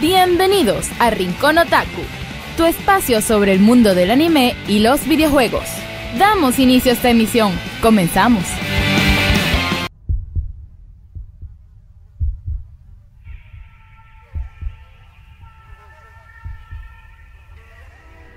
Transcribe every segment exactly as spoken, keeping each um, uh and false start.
Bienvenidos a Rincón Otaku, tu espacio sobre el mundo del anime y los videojuegos. Damos inicio a esta emisión. Comenzamos.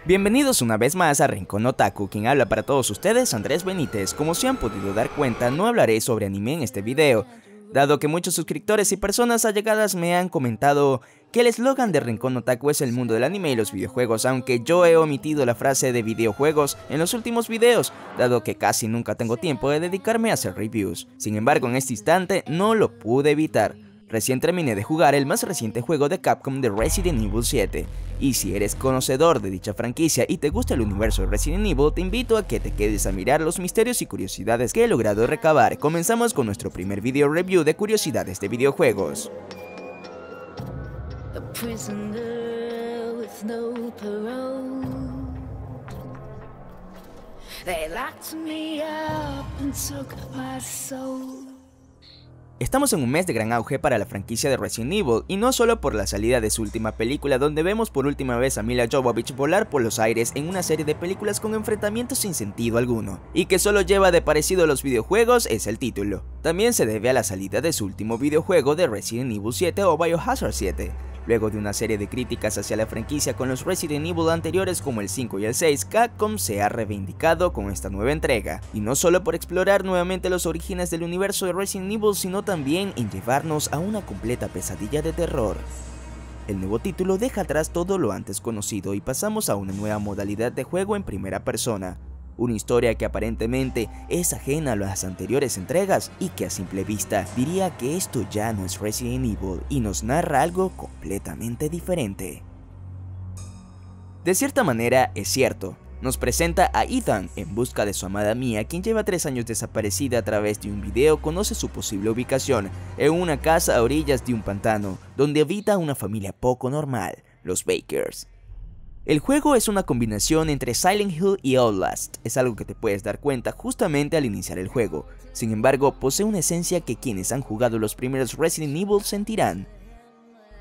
Bienvenidos una vez más a Rincón Otaku, quien habla para todos ustedes, Andrés Benítez. Como se han podido dar cuenta, no hablaré sobre anime en este video, dado que muchos suscriptores y personas allegadas me han comentado que el eslogan de Rincón Otaku es el mundo del anime y los videojuegos, aunque yo he omitido la frase de videojuegos en los últimos videos, dado que casi nunca tengo tiempo de dedicarme a hacer reviews. Sin embargo, en este instante no lo pude evitar. Recién terminé de jugar el más reciente juego de Capcom de Resident Evil siete, y si eres conocedor de dicha franquicia y te gusta el universo de Resident Evil, te invito a que te quedes a mirar los misterios y curiosidades que he logrado recabar. Comenzamos con nuestro primer video review de curiosidades de videojuegos. Estamos en un mes de gran auge para la franquicia de Resident Evil, y no solo por la salida de su última película, donde vemos por última vez a Mila Jovovich volar por los aires en una serie de películas con enfrentamientos sin sentido alguno, y que solo lleva de parecido a los videojuegos es el título. También se debe a la salida de su último videojuego de Resident Evil siete o Biohazard siete. Luego de una serie de críticas hacia la franquicia con los Resident Evil anteriores como el cinco y el seis, Capcom se ha reivindicado con esta nueva entrega, y no solo por explorar nuevamente los orígenes del universo de Resident Evil, sino también en llevarnos a una completa pesadilla de terror. El nuevo título deja atrás todo lo antes conocido y pasamos a una nueva modalidad de juego en primera persona, una historia que aparentemente es ajena a las anteriores entregas y que a simple vista diría que esto ya no es Resident Evil y nos narra algo completamente diferente. De cierta manera es cierto, nos presenta a Ethan en busca de su amada Mia, quien lleva tres años desaparecida. A través de un video conoce su posible ubicación, en una casa a orillas de un pantano, donde habita una familia poco normal, los Bakers. El juego es una combinación entre Silent Hill y Outlast, es algo que te puedes dar cuenta justamente al iniciar el juego. Sin embargo, posee una esencia que quienes han jugado los primeros Resident Evil sentirán.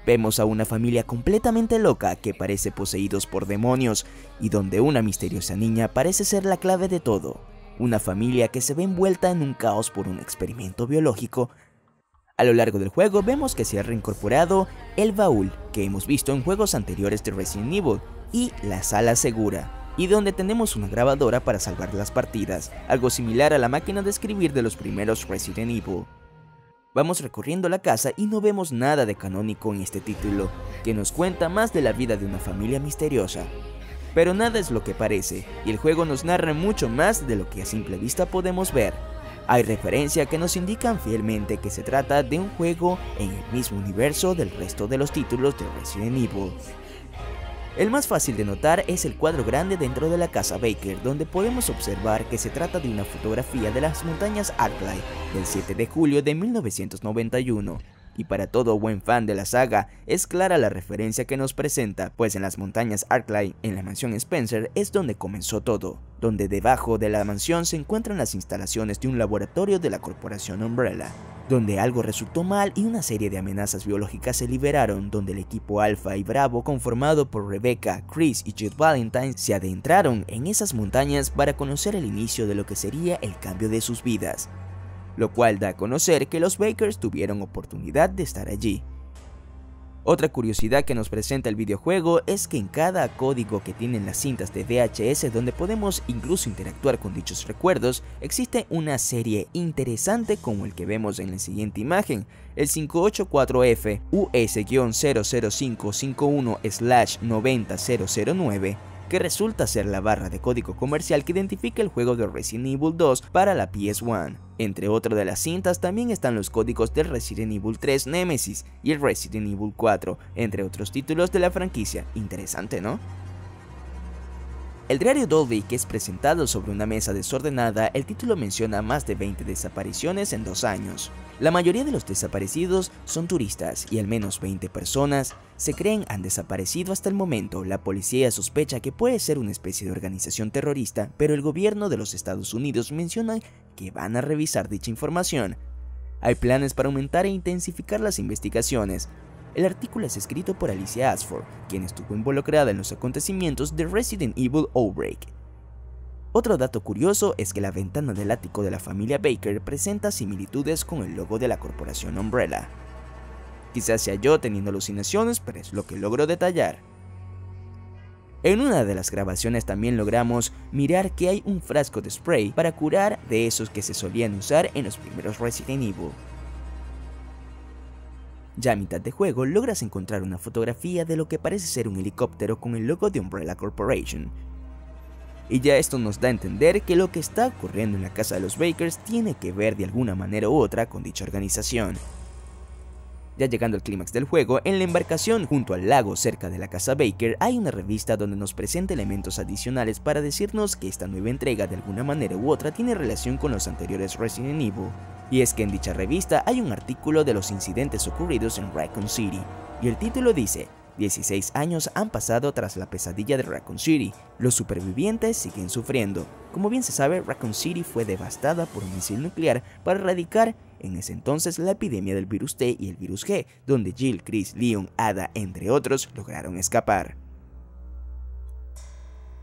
Vemos a una familia completamente loca que parece poseídos por demonios y donde una misteriosa niña parece ser la clave de todo. Una familia que se ve envuelta en un caos por un experimento biológico. A lo largo del juego vemos que se ha reincorporado el baúl que hemos visto en juegos anteriores de Resident Evil, y la sala segura, y donde tenemos una grabadora para salvar las partidas, algo similar a la máquina de escribir de los primeros Resident Evil. Vamos recorriendo la casa y no vemos nada de canónico en este título, que nos cuenta más de la vida de una familia misteriosa. Pero nada es lo que parece, y el juego nos narra mucho más de lo que a simple vista podemos ver. Hay referencias que nos indican fielmente que se trata de un juego en el mismo universo del resto de los títulos de Resident Evil. El más fácil de notar es el cuadro grande dentro de la casa Baker, donde podemos observar que se trata de una fotografía de las montañas Arklay del siete de julio de mil novecientos noventa y uno. Y para todo buen fan de la saga, es clara la referencia que nos presenta, pues en las montañas Arklay, en la mansión Spencer, es donde comenzó todo, donde debajo de la mansión se encuentran las instalaciones de un laboratorio de la corporación Umbrella, donde algo resultó mal y una serie de amenazas biológicas se liberaron, donde el equipo Alpha y Bravo conformado por Rebecca, Chris y Jill Valentine se adentraron en esas montañas para conocer el inicio de lo que sería el cambio de sus vidas, lo cual da a conocer que los Bakers tuvieron oportunidad de estar allí. Otra curiosidad que nos presenta el videojuego es que en cada código que tienen las cintas de V H S, donde podemos incluso interactuar con dichos recuerdos, existe una serie interesante como el que vemos en la siguiente imagen, el cinco ocho cuatro F U S cero cero cinco cinco uno noventa cero cero nueve, que resulta ser la barra de código comercial que identifica el juego de Resident Evil dos para la P S uno. Entre otras de las cintas también están los códigos del Resident Evil tres Nemesis y el Resident Evil cuatro, entre otros títulos de la franquicia. Interesante, ¿no? El diario Dolby, que es presentado sobre una mesa desordenada, el título menciona más de veinte desapariciones en dos años. La mayoría de los desaparecidos son turistas y al menos veinte personas se creen han desaparecido hasta el momento. La policía sospecha que puede ser una especie de organización terrorista, pero el gobierno de los Estados Unidos menciona que van a revisar dicha información. Hay planes para aumentar e intensificar las investigaciones. El artículo es escrito por Alicia Ashford, quien estuvo involucrada en los acontecimientos de Resident Evil Outbreak. Otro dato curioso es que la ventana del ático de la familia Baker presenta similitudes con el logo de la corporación Umbrella. Quizás sea yo teniendo alucinaciones, pero es lo que logro detallar. En una de las grabaciones también logramos mirar que hay un frasco de spray para curar de esos que se solían usar en los primeros Resident Evil. Ya a mitad de juego logras encontrar una fotografía de lo que parece ser un helicóptero con el logo de Umbrella Corporation. Y ya esto nos da a entender que lo que está ocurriendo en la casa de los Bakers tiene que ver de alguna manera u otra con dicha organización. Ya llegando al clímax del juego, en la embarcación junto al lago cerca de la casa Baker hay una revista donde nos presenta elementos adicionales para decirnos que esta nueva entrega de alguna manera u otra tiene relación con los anteriores Resident Evil. Y es que en dicha revista hay un artículo de los incidentes ocurridos en Raccoon City, y el título dice, dieciséis años han pasado tras la pesadilla de Raccoon City, los supervivientes siguen sufriendo. Como bien se sabe, Raccoon City fue devastada por un misil nuclear para erradicar en ese entonces la epidemia del virus T y el virus G, donde Jill, Chris, Leon, Ada, entre otros, lograron escapar.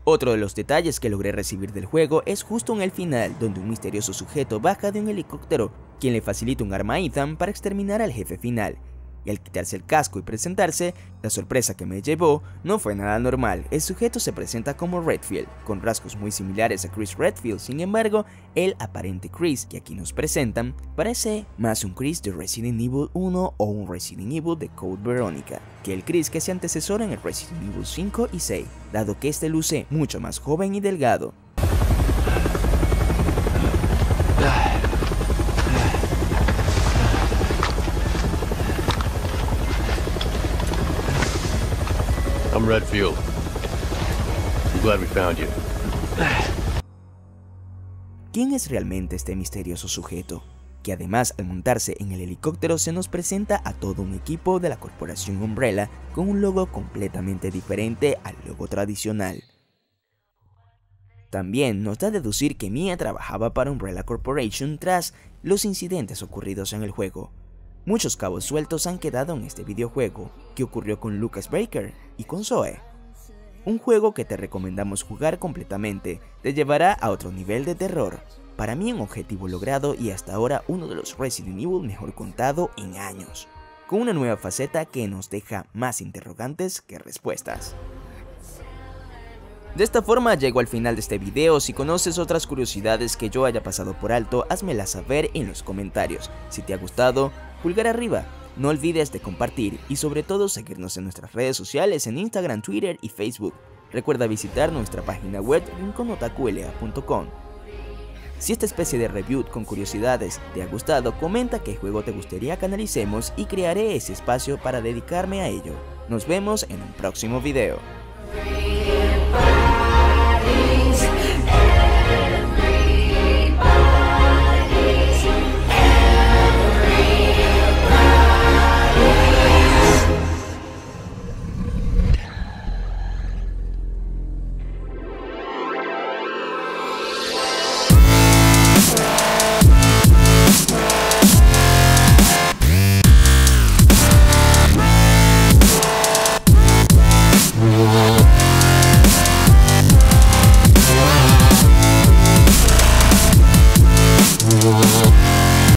Otro de los detalles que logré recibir del juego es justo en el final, donde un misterioso sujeto baja de un helicóptero, quien le facilita un arma a Ethan para exterminar al jefe final. Y al quitarse el casco y presentarse, la sorpresa que me llevó no fue nada normal. El sujeto se presenta como Redfield, con rasgos muy similares a Chris Redfield, sin embargo, el aparente Chris que aquí nos presentan parece más un Chris de Resident Evil uno o un Resident Evil de Code Veronica, que el Chris que se antecesora en el Resident Evil cinco y seis, dado que este luce mucho más joven y delgado. I'm Redfield. I'm glad we found you. ¿Quién es realmente este misterioso sujeto? Que además al montarse en el helicóptero se nos presenta a todo un equipo de la corporación Umbrella con un logo completamente diferente al logo tradicional. También nos da a deducir que Mia trabajaba para Umbrella Corporation tras los incidentes ocurridos en el juego. Muchos cabos sueltos han quedado en este videojuego, que ocurrió con Lucas Baker y con Zoe. Un juego que te recomendamos jugar completamente, te llevará a otro nivel de terror. Para mí un objetivo logrado y hasta ahora uno de los Resident Evil mejor contado en años, con una nueva faceta que nos deja más interrogantes que respuestas. De esta forma llego al final de este video. Si conoces otras curiosidades que yo haya pasado por alto, házmelas saber en los comentarios. Si te ha gustado, pulgar arriba, no olvides de compartir y sobre todo seguirnos en nuestras redes sociales en Instagram, Twitter y Facebook. Recuerda visitar nuestra página web rincón otaku punto com. Si esta especie de review con curiosidades te ha gustado, comenta qué juego te gustaría que analicemos y crearé ese espacio para dedicarme a ello. Nos vemos en un próximo video.